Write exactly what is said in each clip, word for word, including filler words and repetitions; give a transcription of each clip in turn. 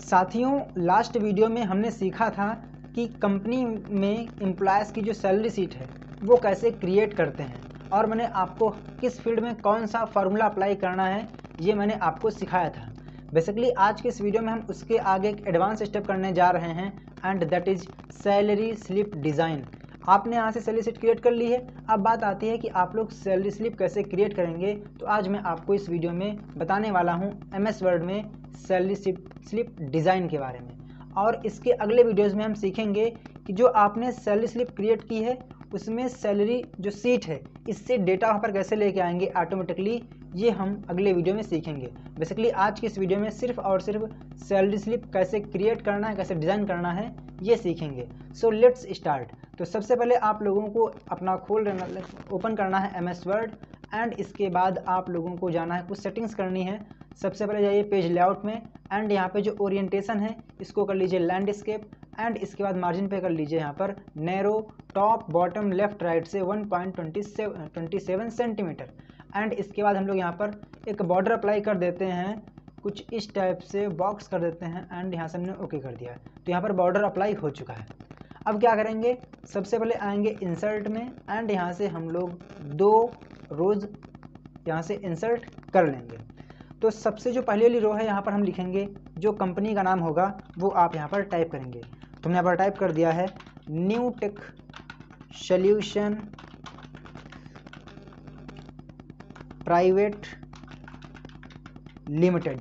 साथियों, last video में हमने सीखा था कि कंपनी में एम्प्लॉयज़ की जो सैलरी शीट है वो कैसे क्रिएट करते हैं, और मैंने आपको किस फील्ड में कौन सा फार्मूला अप्लाई करना है ये मैंने आपको सिखाया था। बेसिकली आज के इस वीडियो में हम उसके आगे एक एडवांस स्टेप करने जा रहे हैं, and that is salary slip design. आपने यहाँ से सैलरी शीट क्रिएट कर ली है, अब बात आती है कि आप लोग सैलरी स्लिप कैसे क्रिएट करेंगे। तो आज मैं आपको इस वीडियो में बताने वाला हूँ एम एस वर्ड में सैलरी स्लिप डिज़ाइन के बारे में, और इसके अगले वीडियोस में हम सीखेंगे कि जो आपने सैलरी स्लिप क्रिएट की है उसमें सैलरी जो सीट है इससे डेटा वहाँ पर कैसे लेके आएंगे ऑटोमेटिकली, ये हम अगले वीडियो में सीखेंगे। बेसिकली आज की इस वीडियो में सिर्फ और सिर्फ सैलरी स्लिप कैसे क्रिएट करना है, कैसे डिज़ाइन करना है, ये सीखेंगे। So let's start. तो सबसे पहले आप लोगों को अपना खोल ओपन करना है एम एस वर्ड, एंड इसके बाद आप लोगों को जाना है, कुछ सेटिंग्स करनी है। सबसे पहले जाइए पेज लेआउट में, एंड यहाँ पे जो ओरिएंटेशन है इसको कर लीजिए लैंडस्केप, एंड इसके बाद मार्जिन पे कर लीजिए यहाँ पर narrow top bottom left right से one point two seven centimetre. And इसके बाद हम लोग यहाँ पर एक बॉर्डर अप्लाई कर देते हैं, कुछ इस टाइप से बॉक्स कर देते हैं, एंड यहाँ से हमने ओके कर दिया है। तो यहाँ पर बॉर्डर अप्लाई हो चुका है। अब क्या करेंगे, सबसे पहले आएंगे इंसर्ट में, एंड यहाँ से हम लोग दो रोज यहाँ से इंसर्ट कर लेंगे। तो सबसे जो पहले वाली रो है यहाँ पर हम लिखेंगे जो कंपनी का नाम होगा वो आप यहाँ पर टाइप करेंगे। तो हमने यहाँ पर टाइप कर दिया है new tech solution private limited,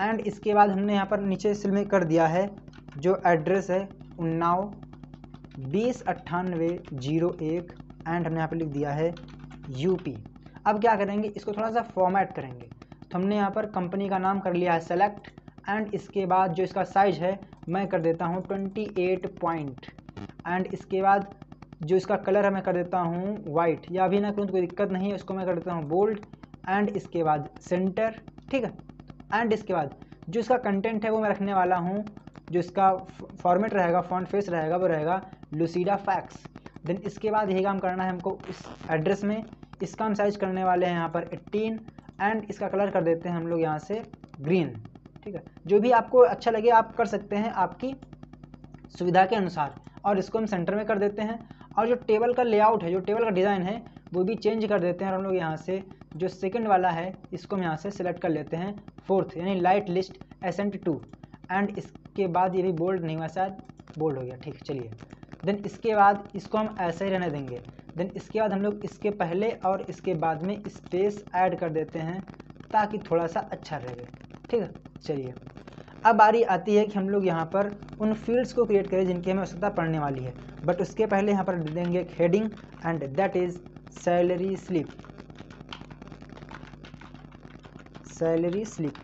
and इसके बाद हमने यहाँ पर नीचे सिल में कर दिया है जो एड्रेस है उन्नाव बीस अट्ठानवे जीरो एक, एंड हमने यहाँ पर लिख दिया है यूपी। अब क्या करेंगे, इसको थोड़ा सा फॉर्मेट करेंगे। तो हमने यहाँ पर कंपनी का नाम कर लिया है सेलेक्ट, एंड इसके बाद जो इसका साइज़ है मैं कर देता हूँ ट्वेंटी एट पॉइंट, एंड इसके बाद जो इसका कलर है मैं कर देता हूँ वाइट, या अभी ना करूँ तो कोई दिक्कत नहीं है, उसको मैं कर देता हूँ बोल्ड, एंड इसके बाद सेंटर, ठीक है। एंड इसके बाद जो इसका कंटेंट है वो मैं रखने वाला हूँ, जो इसका फॉर्मेट रहेगा, फॉन्ट फेस रहेगा, वो रहेगा लुसीडा फैक्स। देन इसके बाद यही काम करना है हमको इस एड्रेस में, इसका हम साइज करने वाले हैं यहाँ पर एट्टीन, एंड इसका कलर कर देते हैं हम लोग यहाँ से ग्रीन, ठीक है। जो भी आपको अच्छा लगे आप कर सकते हैं आपकी सुविधा के अनुसार, और इसको हम सेंटर में कर देते हैं। और जो टेबल का लेआउट है, जो टेबल का डिज़ाइन है वो भी चेंज कर देते हैं, और हम लोग यहाँ से जो सेकंड वाला है इसको हम यहाँ से सिलेक्ट कर लेते हैं फोर्थ, यानी light list accent two, and इसके बाद ये भी बोल्ड नहीं हुआ, शायद बोल्ड हो गया, ठीक, चलिए। देन इसके बाद इसको हम ऐसे ही रहने देंगे। देन इसके बाद हम लोग इसके पहले और इसके बाद में स्पेस ऐड कर देते हैं ताकि थोड़ा सा अच्छा रहे, ठीक है। चलिए, अब बारी आती है कि हम लोग यहाँ पर उन फील्ड्स को क्रिएट करें जिनकी हमें आवश्यकता पड़ने वाली है, बट उसके पहले यहाँ पर देंगे एक heading, and that is salary slip. Salary slip,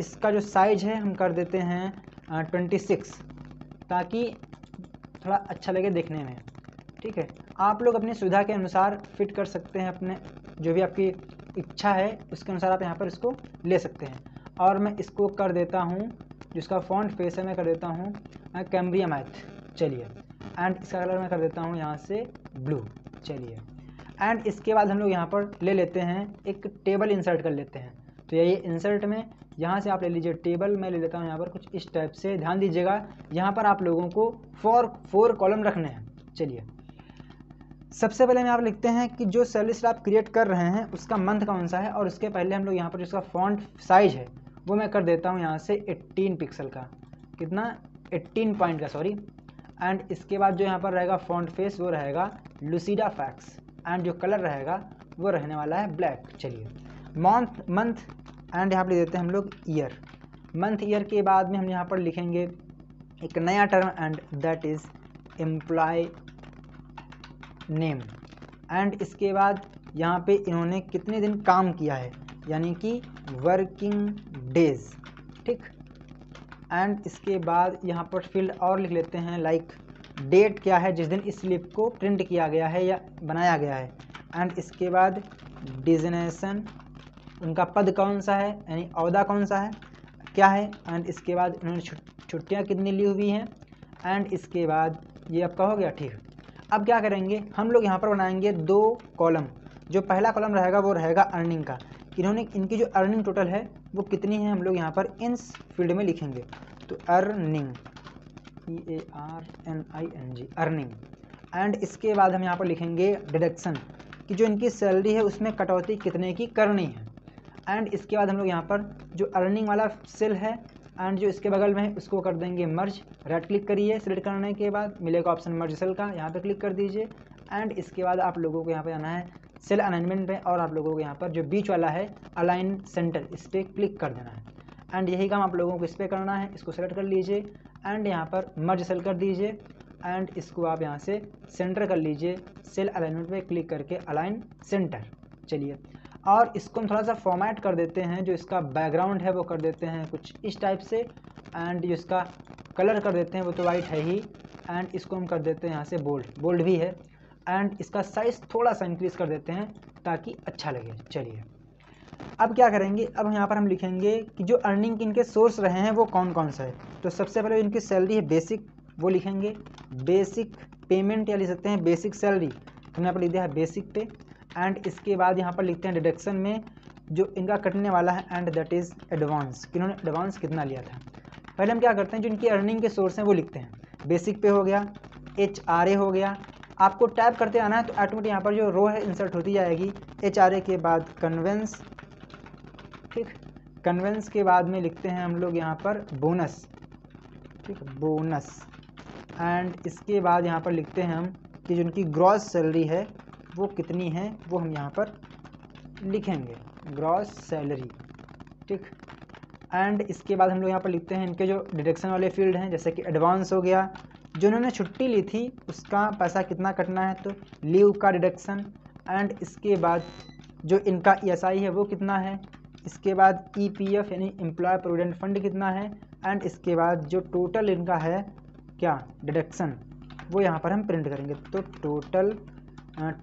इसका जो साइज है हम कर देते हैं ट्वेंटी सिक्स, ताकि थोड़ा अच्छा लगे देखने में, ठीक है। आप लोग अपनी सुविधा के अनुसार फिट कर सकते हैं, अपने जो भी आपकी इच्छा है उसके अनुसार आप यहाँ पर इसको ले सकते हैं। और मैं इसको कर देता हूँ, जो इसका फॉन्ट फेस है मैं कर देता हूँ कैम्ब्रिया मैथ, चलिए। एंड इसका कलर मैं कर देता हूँ यहाँ से ब्लू, चलिए। एंड इसके बाद हम लोग यहाँ पर ले लेते हैं एक टेबल, इंसर्ट कर लेते हैं। तो ये इंसर्ट में यहाँ से आप ले लीजिए टेबल, मैं ले लेता हूँ यहाँ पर कुछ इस टाइप से। ध्यान दीजिएगा यहाँ पर आप लोगों को फोर फोर कॉलम रखने हैं। चलिए, सबसे पहले मैं आप लिखते हैं कि जो सैलरी स्लिप आप क्रिएट कर रहे हैं उसका मंथ कौन सा है, और उसके पहले हम लोग यहाँ पर जिसका फॉन्ट साइज है वो मैं कर देता हूँ यहाँ से एट्टीन पिक्सल का, कितना, एट्टीन पॉइंट का, सॉरी। एंड इसके बाद जो यहाँ पर रहेगा फॉन्ट फेस वो रहेगा लुसीडा फैक्स, एंड जो कलर रहेगा वो रहने वाला है ब्लैक। चलिए, मंथ मंथ एंड यहाँ पर लिख देते हैं हम लोग ईयर। मंथ ईयर के बाद में हम यहाँ पर लिखेंगे एक नया term, and that is employ name. And इसके बाद यहाँ पे इन्होंने कितने दिन काम किया है, यानी कि वर्किंग डेज, ठीक। एंड इसके बाद यहाँ पर फील्ड और लिख लेते हैं लाइक डेट, क्या है जिस दिन इस स्लिप को प्रिंट किया गया है या बनाया गया है। एंड इसके बाद डिजिग्नेशन, उनका पद कौन सा है, यानी अहदा कौन सा है, क्या है। एंड इसके बाद उन्होंने छुट्टियाँ कितनी ली हुई हैं। एंड इसके बाद ये आपका हो गया, ठीक। अब क्या करेंगे, हम लोग यहाँ पर बनाएंगे दो कॉलम। जो पहला कॉलम रहेगा वो रहेगा अर्निंग का, इन्होंने इनकी जो अर्निंग टोटल है वो कितनी है हम लोग यहाँ पर इंस फील्ड में लिखेंगे। तो earning, E A R N I N G, earning. And इसके बाद हम यहाँ पर लिखेंगे डिडक्शन, कि जो इनकी सैलरी है उसमें कटौती कितने की करनी है। एंड इसके बाद हम लोग यहाँ पर जो अर्निंग वाला सेल है एंड जो इसके बगल में है उसको कर देंगे मर्ज। राइट क्लिक करिए, सिलेक्ट करने के बाद मिलेगा ऑप्शन मर्ज सेल का, यहाँ पर क्लिक कर दीजिए। एंड इसके बाद आप लोगों को यहाँ पर आना है सेल अलाइनमेंट पे, और आप लोगों को यहाँ पर जो बीच वाला है अलाइन सेंटर, इस पर क्लिक कर देना है। एंड यही काम आप लोगों को इस पर करना है, इसको सेलेक्ट कर लीजिए एंड यहाँ पर मर्ज सेल कर दीजिए। एंड इसको आप यहाँ से सेंटर कर लीजिए, सेल अलाइनमेंट पे क्लिक करके अलाइन सेंटर। चलिए, और इसको हम थोड़ा सा फॉर्मेट कर देते हैं, जो इसका बैकग्राउंड है वो कर देते हैं कुछ इस टाइप से। एंड जो इसका कलर कर देते हैं वो तो वाइट है ही। एंड इसको हम कर देते हैं यहाँ से बोल्ड, बोल्ड भी है। एंड इसका साइज़ थोड़ा सा इंक्रीज़ कर देते हैं ताकि अच्छा लगे। चलिए, अब क्या करेंगे, अब यहाँ पर हम लिखेंगे कि जो अर्निंग के इनके सोर्स रहे हैं वो कौन कौन सा है। तो सबसे पहले इनकी सैलरी है बेसिक, वो लिखेंगे बेसिक पेमेंट, या लिख सकते हैं बेसिक सैलरी, तो हमने यहाँ पर लिख दिया है बेसिक पे। एंड इसके बाद यहाँ पर लिखते हैं डिडक्शन में जो इनका कटने वाला है, एंड दैट इज़ एडवांस, कि इन्होंने एडवांस कितना लिया था। पहले हम क्या करते हैं, जो इनकी अर्निंग के सोर्स हैं वो लिखते हैं। बेसिक पे हो गया, एच आर ए हो गया। आपको टाइप करते आना है तो ऑटोमेटिक यहाँ पर जो रो है इंसर्ट होती जाएगी। एच आर ए के बाद कन्वेंस, ठीक, कन्वेंस के बाद में लिखते हैं हम लोग यहाँ पर बोनस, ठीक, बोनस। एंड इसके बाद यहाँ पर लिखते हैं हम कि जो उनकी ग्रॉस सैलरी है वो कितनी है, वो हम यहाँ पर लिखेंगे ग्रॉस सैलरी, ठीक। एंड इसके बाद हम लोग यहाँ पर लिखते हैं इनके जो डिडक्शन वाले फील्ड हैं, जैसे कि एडवांस हो गया, जो उन्होंने छुट्टी ली थी उसका पैसा कितना कटना है, तो लीव का डिडक्शन। एंड इसके बाद जो इनका ई एस आई है वो कितना है, इसके बाद ई पी एफ यानी एम्प्लॉय प्रोविडेंट फंड कितना है। एंड इसके बाद जो टोटल इनका है क्या डिडक्शन, वो यहाँ पर हम प्रिंट करेंगे, तो टोटल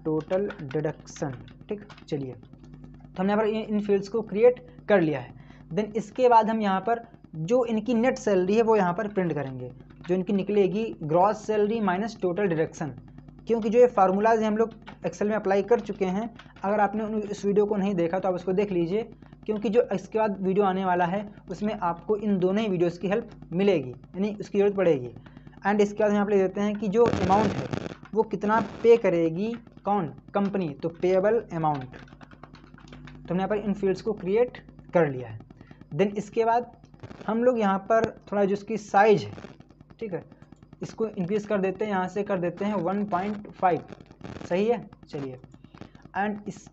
टोटल डिडक्शन, ठीक। चलिए, तो हमने यहाँ पर इन फील्ड्स को क्रिएट कर लिया है। देन इसके बाद हम यहाँ पर जो इनकी नेट सैलरी है वो यहाँ पर प्रिंट करेंगे, जो इनकी निकलेगी gross salary minus total deduction, क्योंकि जो ये फार्मूलाज हम लोग एक्सेल में अप्लाई कर चुके हैं। अगर आपने उन इस वीडियो को नहीं देखा तो आप उसको देख लीजिए, क्योंकि जो इसके बाद वीडियो आने वाला है उसमें आपको इन दोनों ही वीडियोज़ की हेल्प मिलेगी, यानी उसकी ज़रूरत पड़ेगी। एंड इसके बाद यहाँ पर लिख देते हैं कि जो अमाउंट है वो कितना पे करेगी कौन, कंपनी, तो पेएबल अमाउंट। तो हमने यहाँ पर इन फील्ड्स को क्रिएट कर लिया है। देन इसके बाद हम लोग यहाँ पर थोड़ा जो इसकी साइज है, ठीक है, इसको इंक्रीज़ कर देते हैं, यहाँ से कर देते हैं वन पॉइंट फाइव, सही है। चलिए, एंड इस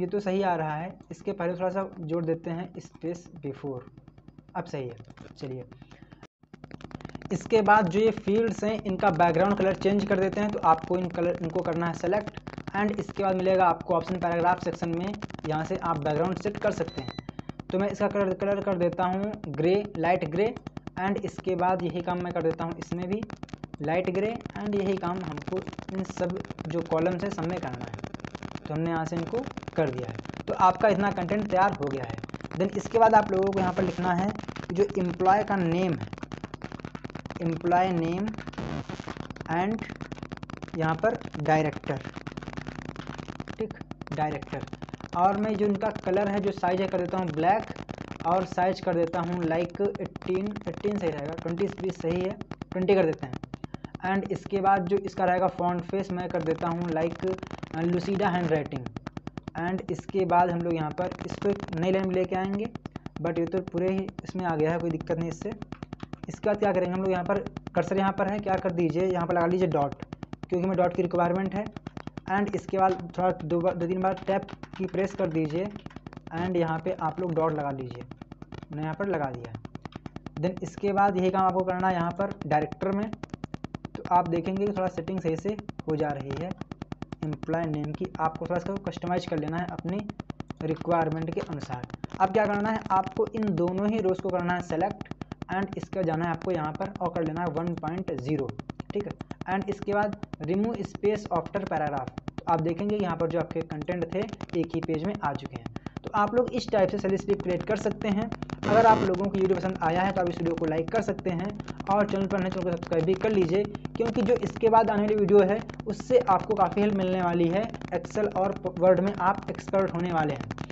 ये तो सही आ रहा है, इसके पहले थोड़ा सा जोड़ देते हैं स्पेस बिफोर, अब सही है। चलिए, इसके बाद जो ये फील्ड्स हैं इनका बैकग्राउंड कलर चेंज कर देते हैं, तो आपको इन कलर इनको करना है सेलेक्ट। एंड इसके बाद मिलेगा आपको ऑप्शन पैराग्राफ सेक्शन में, यहाँ से आप बैकग्राउंड सेट कर सकते हैं। तो मैं इसका कलर कलर कर देता हूँ ग्रे, लाइट ग्रे। एंड इसके बाद यही काम मैं कर देता हूँ इसमें भी, लाइट ग्रे। एंड यही काम हमको इन सब जो कॉलम्स हैं सब में करना है, तो हमने यहाँ से इनको कर दिया है। तो आपका इतना कंटेंट तैयार हो गया है। देन इसके बाद आप लोगों को यहाँ पर लिखना है जो एम्प्लॉय का नेम है, एम्प्लॉय नेम, एंड यहाँ पर डायरेक्टर, ठीक, डायरेक्टर। और मैं जो इनका कलर है, जो साइज है, कर देता हूँ ब्लैक, और साइज कर देता हूँ लाइक एट्टीन, एट्टीन सही रहेगा, ट्वेंटी बीस सही है, ट्वेंटी कर देते हैं। एंड इसके बाद जो इसका रहेगा फॉन्ट फेस, मैं कर देता हूँ like Lucida hand writing. And इसके बाद हम लोग यहाँ पर इसको एक नई लाइन में लेके आएंगे, बट ये तो पूरे ही इसमें आ गया है, कोई दिक्कत नहीं इससे। इसके बाद क्या करेंगे हम लोग, यहाँ पर कर्सर यहाँ पर है, क्या कर दीजिए, यहाँ पर लगा लीजिए डॉट, क्योंकि हमें डॉट की रिक्वायरमेंट है। एंड इसके बाद थोड़ा दो बार दो तीन बार टैप की प्रेस कर दीजिए, एंड यहाँ पे आप लोग डॉट लगा लीजिए, मैंने यहाँ पर लगा दिया। देन इसके बाद यही काम आपको करना है यहाँ पर डायरेक्टर में, तो आप देखेंगे कि थोड़ा सेटिंग सही से हो जा रही है एम्प्लॉय नेम की। आपको थोड़ा सा कस्टमाइज कर लेना है अपनी रिक्वायरमेंट के अनुसार। अब क्या करना है, आपको इन दोनों ही रोज़ को करना है सेलेक्ट। एंड इसका जाना है आपको यहाँ पर और कर लेना है वन पॉइंट ज़ीरो, ठीक है। एंड इसके बाद रिमूव स्पेस आफ्टर पैराग्राफ, तो आप देखेंगे यहाँ पर जो आपके कंटेंट थे एक ही पेज में आ चुके हैं। तो आप लोग इस टाइप से सेल्स स्क्रिप्ट क्रिएट कर सकते हैं। अगर आप लोगों को वीडियो पसंद आया है तो आप इस वीडियो को लाइक कर सकते हैं, और चैनल पर नए चैनल को सब्सक्राइब भी कर लीजिए, क्योंकि जो इसके बाद आने वाली वीडियो है उससे आपको काफ़ी हेल्प मिलने वाली है। एक्सेल और वर्ड में आप एक्सपर्ट होने वाले हैं।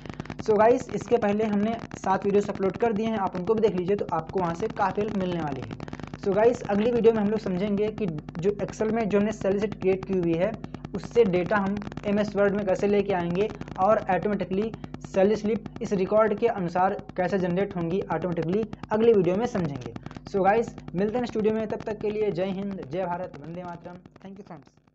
सो so गाइस, इसके पहले हमने सात वीडियोस अपलोड कर दिए हैं, आप उनको भी देख लीजिए, तो आपको वहाँ से काफ़ी हेल्प मिलने वाली है। सो so गाइस, अगली वीडियो में हम लोग समझेंगे कि जो एक्सेल में जो हमने सेल शीट क्रिएट की हुई है उससे डेटा हम एम एस वर्ड में कैसे लेके आएंगे और ऑटोमेटिकली सेल स्लिप इस रिकॉर्ड के अनुसार कैसे जनरेट होंगी ऑटोमेटिकली, अगली वीडियो में समझेंगे। सो so गाइस, मिलते हैं स्टूडियो में, तब तक के लिए जय हिंद, जय भारत, वंदे मातरम, थैंक यू फ्रेंड्स।